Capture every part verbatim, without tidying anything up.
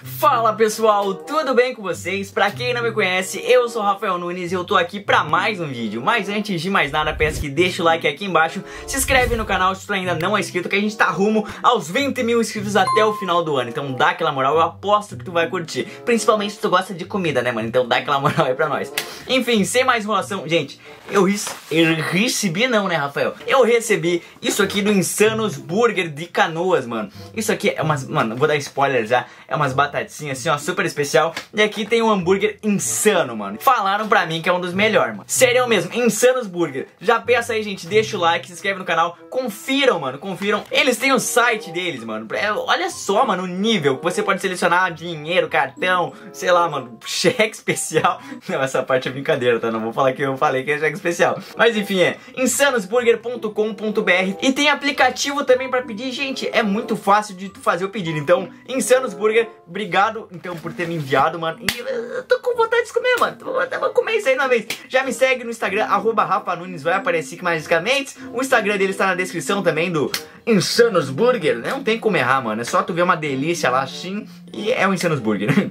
Fala pessoal, tudo bem com vocês? Pra quem não me conhece, eu sou Rafael Nunes e eu tô aqui pra mais um vídeo. Mas antes de mais nada, peço que deixe o like aqui embaixo, se inscreve no canal se tu ainda não é inscrito, que a gente tá rumo aos vinte mil inscritos até o final do ano. Então dá aquela moral, eu aposto que tu vai curtir. Principalmente se tu gosta de comida, né mano? Então dá aquela moral aí pra nós. Enfim, sem mais enrolação, gente, eu, rece... eu recebi não, né Rafael? Eu recebi isso aqui do Insanus Burguer de Canoas, mano. Isso aqui é umas... Mano, vou dar spoiler já, é umas batatas assim, ó, super especial. E aqui tem um hambúrguer insano, mano. Falaram pra mim que é um dos melhores, mano. Sério mesmo, Insanus Burguer. Já peça aí, gente, deixa o like, se inscreve no canal. Confiram, mano, confiram. Eles têm o site deles, mano. É, olha só, mano, o nível. Você pode selecionar dinheiro, cartão, sei lá, mano, cheque especial. Não, essa parte é brincadeira, tá? Não vou falar que eu falei que é cheque especial. Mas enfim, é insanus burguer ponto com ponto br. E tem aplicativo também pra pedir, gente. É muito fácil de tu fazer o pedido. Então, Insanus Burguer, obrigado. Obrigado, então, por ter me enviado, mano. E eu tô com vontade de comer, mano. Vou comer isso aí na vez. Já me segue no Instagram, arroba Rafa Nunes, vai aparecer aqui magicamente. O Instagram dele está na descrição também do Insanus Burguer, né? Não tem como errar, mano. É só tu ver uma delícia lá, sim. E é o Insanus Burguer.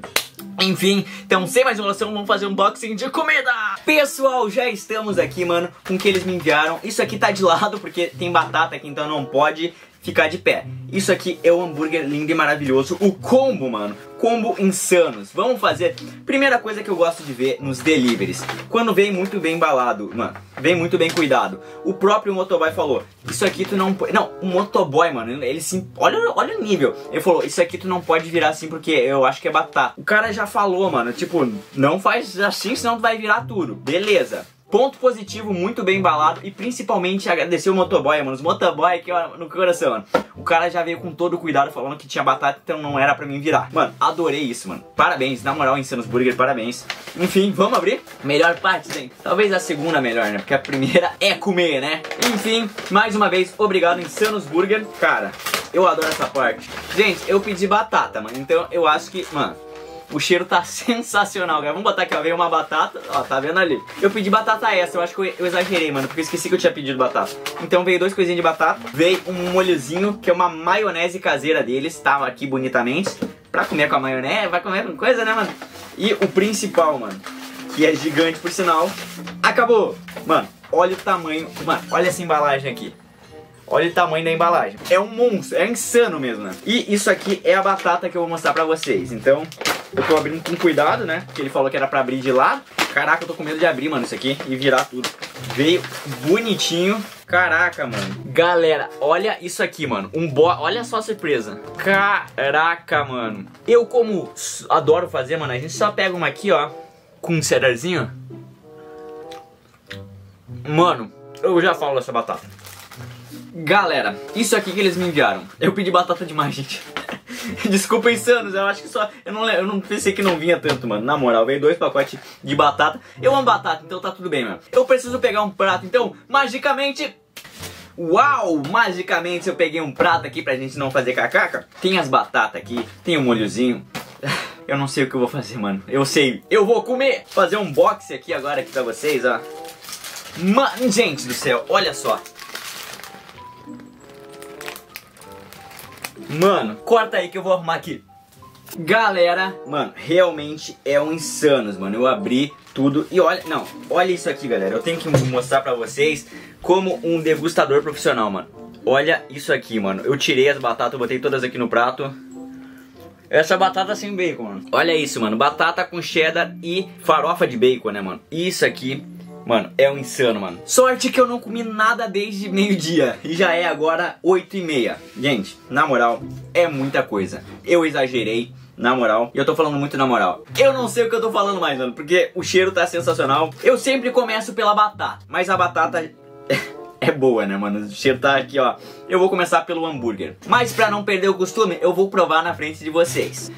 Enfim, então sem mais enrolação, vamos fazer um unboxing de comida. Pessoal, já estamos aqui, mano, com o que eles me enviaram. Isso aqui tá de lado, porque tem batata aqui, então não pode ficar de pé. Isso aqui é um hambúrguer lindo e maravilhoso. O combo, mano. Combo Insanus. Vamos fazer. Primeira coisa que eu gosto de ver nos deliveries, quando vem muito bem embalado, mano, vem muito bem cuidado. O próprio motoboy falou, isso aqui tu não pode... Não, o motoboy, mano, ele sim... Olha, olha o nível. Ele falou, isso aqui tu não pode virar assim porque eu acho que é batata. O cara já falou, mano, tipo, não faz assim senão tu vai virar tudo. Beleza. Ponto positivo, muito bem embalado. E principalmente agradecer o motoboy, mano. Os motoboy aqui, ó, no coração, mano. O cara já veio com todo o cuidado falando que tinha batata, então não era pra mim virar. Mano, adorei isso, mano. Parabéns, na moral, Insanus Burguer, parabéns. Enfim, vamos abrir? Melhor parte, gente. Talvez a segunda melhor, né? Porque a primeira é comer, né? Enfim, mais uma vez, obrigado, Insanus Burguer. Cara, eu adoro essa parte. Gente, eu pedi batata, mano. Então eu acho que, mano, o cheiro tá sensacional, galera. Vamos botar aqui, ó. Veio uma batata. Ó, tá vendo ali? Eu pedi batata essa. Eu acho que eu exagerei, mano, porque eu esqueci que eu tinha pedido batata. Então veio dois coisinhas de batata. Veio um molhozinho, que é uma maionese caseira deles. Tava aqui bonitamente. Pra comer com a maionese. Vai comer com coisa, né, mano? E o principal, mano, que é gigante, por sinal. Acabou! Mano, olha o tamanho. Mano, olha essa embalagem aqui. Olha o tamanho da embalagem. É um monstro. É insano mesmo, né? E isso aqui é a batata que eu vou mostrar pra vocês. Então... eu tô abrindo com cuidado, né? Porque ele falou que era pra abrir de lado. Caraca, eu tô com medo de abrir, mano, isso aqui e virar tudo. Veio bonitinho. Caraca, mano. Galera, olha isso aqui, mano. Um bo... Olha só a surpresa. Caraca, mano. Eu, como adoro fazer, mano, a gente só pega uma aqui, ó, com um cedarzinho. Mano, eu já falo dessa batata. Galera, isso aqui que eles me enviaram. Eu pedi batata demais, gente. Desculpa, Insanus, eu acho que só... Eu não, eu não pensei que não vinha tanto, mano. Na moral, veio dois pacotes de batata. Eu amo batata, então tá tudo bem, mano. Eu preciso pegar um prato, então, magicamente... Uau! Magicamente eu peguei um prato aqui pra gente não fazer cacaca. Tem as batatas aqui, tem o molhozinho. Eu não sei o que eu vou fazer, mano. Eu sei. Eu vou comer! Fazer um box aqui agora aqui pra vocês, ó. Mano, gente do céu, olha só. Mano, corta aí que eu vou arrumar aqui. Galera, mano, realmente é um Insanus, mano. Eu abri tudo e olha, não, olha isso aqui, galera. Eu tenho que mostrar pra vocês como um degustador profissional, mano. Olha isso aqui, mano. Eu tirei as batatas, botei todas aqui no prato. Essa batata sem bacon, mano. Olha isso, mano. Batata com cheddar e farofa de bacon, né, mano? Isso aqui... Mano, é um insano, mano. Sorte que eu não comi nada desde meio-dia. E já é agora oito e meia. Gente, na moral, é muita coisa. Eu exagerei, na moral. E eu tô falando muito na moral. Eu não sei o que eu tô falando mais, mano. Porque o cheiro tá sensacional. Eu sempre começo pela batata. Mas a batata... é boa, né, mano? O cheiro tá aqui, ó. Eu vou começar pelo hambúrguer. Mas pra não perder o costume, eu vou provar na frente de vocês.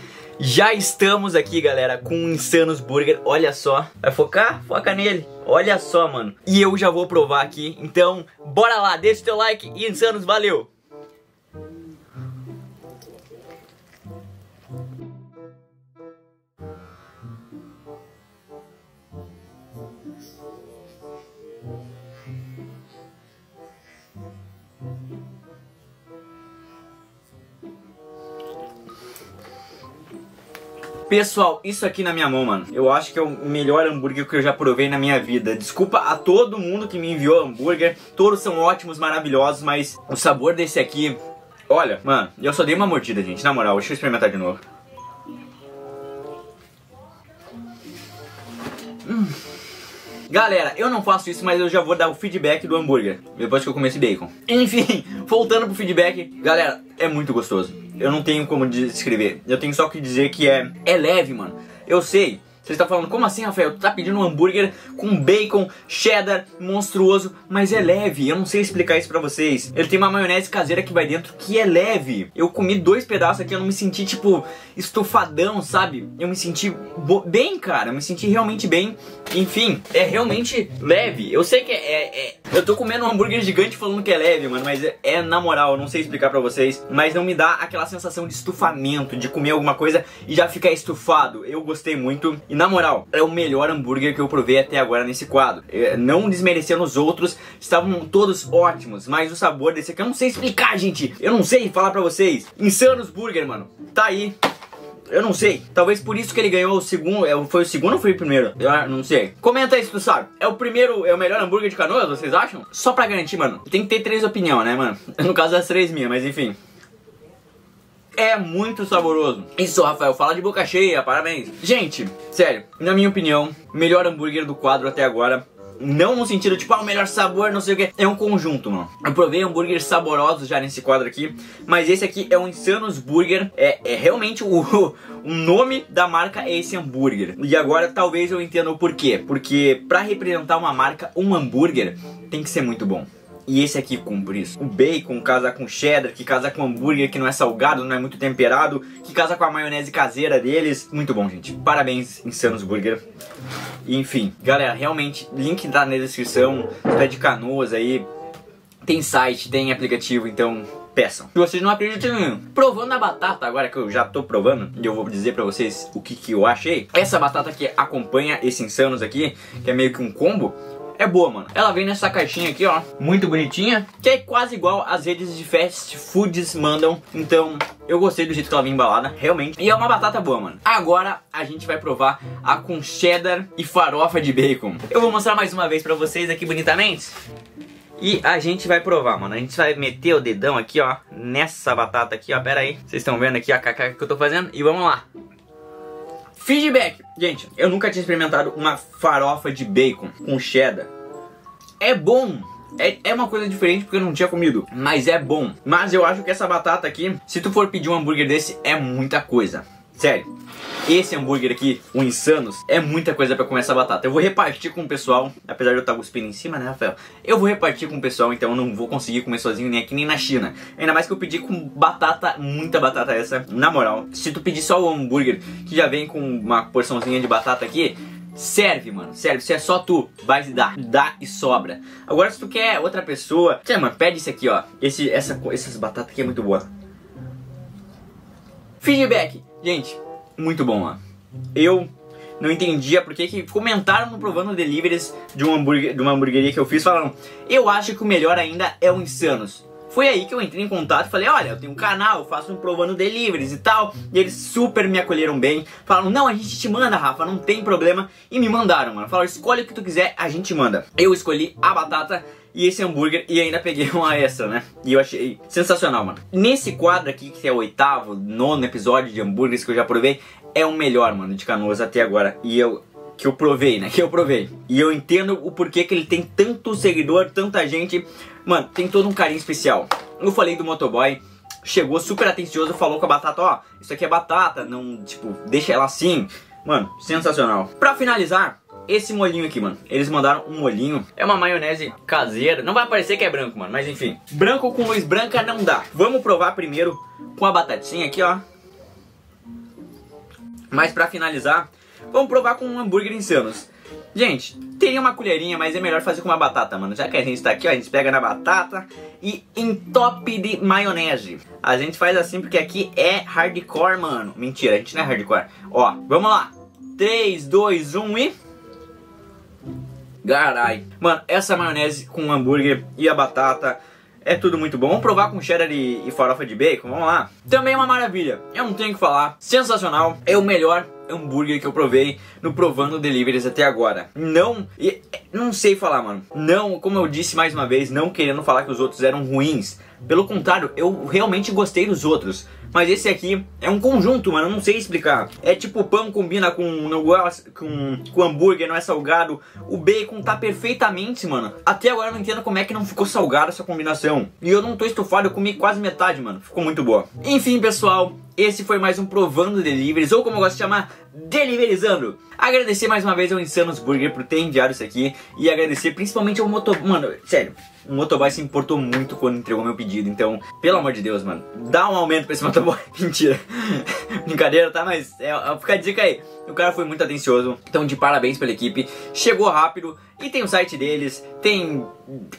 Já estamos aqui, galera, com o Insanus Burguer. Olha só. Vai focar? Foca nele. Olha só, mano. E eu já vou provar aqui. Então, bora lá. Deixa o teu like e Insanus, valeu! Pessoal, isso aqui na minha mão, mano, eu acho que é o melhor hambúrguer que eu já provei na minha vida. Desculpa a todo mundo que me enviou hambúrguer. Todos são ótimos, maravilhosos, mas o sabor desse aqui... Olha, mano, eu só dei uma mordida, gente, na moral. Deixa eu experimentar de novo. Hum... Galera, eu não faço isso, mas eu já vou dar o feedback do hambúrguer depois que eu comer esse bacon. Enfim, voltando pro feedback, galera, é muito gostoso. Eu não tenho como descrever, eu tenho só que dizer que é, é leve, mano. Eu sei, vocês estão falando, como assim, Rafael? Tu tá pedindo um hambúrguer com bacon, cheddar, monstruoso, mas é leve. Eu não sei explicar isso pra vocês. Ele tem uma maionese caseira que vai dentro que é leve. Eu comi dois pedaços aqui, eu não me senti, tipo, estufadão, sabe? Eu me senti bem, cara, eu me senti realmente bem. Enfim, é realmente leve. Eu sei que é, é, é... Eu tô comendo um hambúrguer gigante falando que é leve, mano. Mas é, é na moral, eu não sei explicar pra vocês, mas não me dá aquela sensação de estufamento, de comer alguma coisa e já ficar estufado. Eu gostei muito. E na moral, é o melhor hambúrguer que eu provei até agora nesse quadro. é, Não desmerecendo os outros, estavam todos ótimos, mas o sabor desse aqui eu não sei explicar, gente. Eu não sei falar pra vocês. Insanus Burguer, mano, tá aí. Eu não sei, talvez por isso que ele ganhou o segundo. Foi o segundo ou foi o primeiro? Eu não sei. Comenta aí se tu sabe. É o primeiro, é o melhor hambúrguer de Canoas, vocês acham? Só pra garantir, mano, tem que ter três opiniões, né, mano? No caso das três minhas, mas enfim. É muito saboroso. Isso, Rafael, fala de boca cheia, parabéns. Gente, sério, na minha opinião, melhor hambúrguer do quadro até agora. Não no sentido, tipo, ah, o melhor sabor, não sei o que. É um conjunto, mano. Eu provei hambúrgueres saborosos já nesse quadro aqui, mas esse aqui é o Insanus Burger. É, é realmente o, o nome da marca é esse hambúrguer. E agora talvez eu entenda o porquê. Porque pra representar uma marca, um hambúrguer tem que ser muito bom. E esse aqui cumpre isso. O bacon casa com cheddar, que casa com hambúrguer que não é salgado, não é muito temperado, que casa com a maionese caseira deles. Muito bom, gente. Parabéns, Insanus Burger. Enfim, galera, realmente, link tá na descrição. Tá de Canoas aí. Tem site, tem aplicativo, então peçam. Se vocês não acreditam em mim, provando a batata, agora que eu já tô provando, e eu vou dizer pra vocês o que, que eu achei. Essa batata que acompanha esse Insanus aqui, que é meio que um combo, é boa, mano. Ela vem nessa caixinha aqui, ó, muito bonitinha, que é quase igual as redes de fast foods mandam. Então, eu gostei do jeito que ela vem embalada, realmente. E é uma batata boa, mano. Agora, a gente vai provar a com cheddar e farofa de bacon. Eu vou mostrar mais uma vez pra vocês aqui, bonitamente. E a gente vai provar, mano. A gente vai meter o dedão aqui, ó, nessa batata aqui, ó. Pera aí. Vocês estão vendo aqui a cacaca que eu tô fazendo? E vamos lá. Feedback. Gente, eu nunca tinha experimentado uma farofa de bacon com cheddar. É bom. É, é uma coisa diferente porque eu não tinha comido, mas é bom. Mas eu acho que essa batata aqui, se tu for pedir um hambúrguer desse, é muita coisa. Sério. Esse hambúrguer aqui, o Insanus, é muita coisa pra comer essa batata. Eu vou repartir com o pessoal, apesar de eu estar cuspindo em cima, né, Rafael? Eu vou repartir com o pessoal, então eu não vou conseguir comer sozinho nem aqui, nem na China. Ainda mais que eu pedi com batata, muita batata essa. Na moral, se tu pedir só o hambúrguer, que já vem com uma porçãozinha de batata aqui, serve, mano, serve. Se é só tu, vai se dar, dá e sobra. Agora se tu quer outra pessoa, sei, mano, pede isso aqui, ó. Esse, essa, essas batatas aqui é muito boa. Feedback, gente. Muito bom, ó. Eu não entendia porque que comentaram no provando deliveries de uma, hambúrguer, de uma hambúrgueria que eu fiz. Falaram, eu acho que o melhor ainda é o Insanus. Foi aí que eu entrei em contato e falei, olha, eu tenho um canal, eu faço um provando deliveries e tal. E eles super me acolheram bem. Falaram, não, a gente te manda, Rafa, não tem problema. E me mandaram, mano. Falaram, escolhe o que tu quiser, a gente manda. Eu escolhi a batata e esse hambúrguer e ainda peguei uma extra, né? E eu achei sensacional, mano. Nesse quadro aqui, que é o oitavo, nono episódio de hambúrgueres que eu já provei, é o melhor, mano, de Canoas até agora. E eu... que eu provei, né? Que eu provei. E eu entendo o porquê que ele tem tanto seguidor, tanta gente. Mano, tem todo um carinho especial. Eu falei do motoboy, chegou super atencioso, falou com a batata, ó, isso aqui é batata, não, tipo, deixa ela assim. Mano, sensacional. Pra finalizar, esse molhinho aqui, mano. Eles mandaram um molhinho. É uma maionese caseira. Não vai parecer que é branco, mano, mas enfim. Branco com luz branca não dá. Vamos provar primeiro com a batatinha aqui, ó. Mas pra finalizar... vamos provar com um hambúrguer Insanus. Gente, teria uma colherinha, mas é melhor fazer com uma batata, mano. Já que a gente tá aqui, ó, a gente pega na batata e entope de maionese. A gente faz assim porque aqui é hardcore, mano. Mentira, a gente não é hardcore. Ó, vamos lá. três, dois, um e... Garai. Mano, essa maionese com o hambúrguer e a batata... é tudo muito bom. Vamos provar com cheddar e, e farofa de bacon, vamos lá. Também é uma maravilha, eu não tenho o que falar. Sensacional, é o melhor hambúrguer que eu provei no Provando Deliveries até agora. Não, não sei falar, mano. Não, como eu disse mais uma vez, não querendo falar que os outros eram ruins. Pelo contrário, eu realmente gostei dos outros. Mas esse aqui é um conjunto, mano, eu não sei explicar. É tipo, o pão combina com, com, com hambúrguer, não é salgado. O bacon tá perfeitamente, mano. Até agora eu não entendo como é que não ficou salgado essa combinação. E eu não tô estufado, eu comi quase metade, mano. Ficou muito boa. Enfim, pessoal, esse foi mais um Provando Deliveries, ou como eu gosto de chamar, Deliverizando. Agradecer mais uma vez ao Insanus Burguer por ter enviado isso aqui. E agradecer principalmente ao motoboy. Mano, sério, o motoboy se importou muito quando entregou meu pedido. Então, pelo amor de Deus, mano, dá um aumento pra esse motoboy. Mentira. Brincadeira, tá? Mas é, fica a dica aí. O cara foi muito atencioso. Então, de parabéns pela equipe. Chegou rápido. E tem o site deles, tem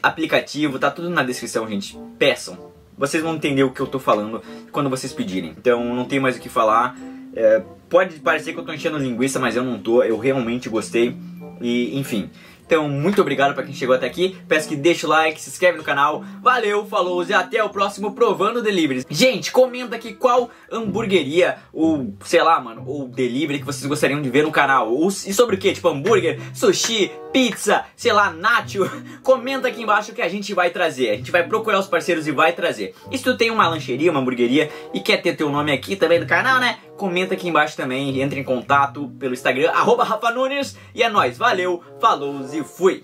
aplicativo, tá tudo na descrição, gente. Peçam. Vocês vão entender o que eu tô falando quando vocês pedirem. Então, não tem mais o que falar. É, pode parecer que eu tô enchendo linguiça, mas eu não tô. Eu realmente gostei. E, enfim. Então, muito obrigado pra quem chegou até aqui. Peço que deixe o like, se inscreve no canal. Valeu, falou e até o próximo Provando Deliveries. Gente, comenta aqui qual hamburgueria ou, sei lá, mano, ou delivery que vocês gostariam de ver no canal. Ou, e sobre o que? Tipo, hambúrguer, sushi, pizza, sei lá, nacho. Comenta aqui embaixo que a gente vai trazer. A gente vai procurar os parceiros e vai trazer. E se tu tem uma lancheria, uma hamburgueria e quer ter teu nome aqui também no canal, né? Comenta aqui embaixo também, entra em contato pelo Instagram, arroba Rafa Nunes, e é nóis, valeu, falou e fui!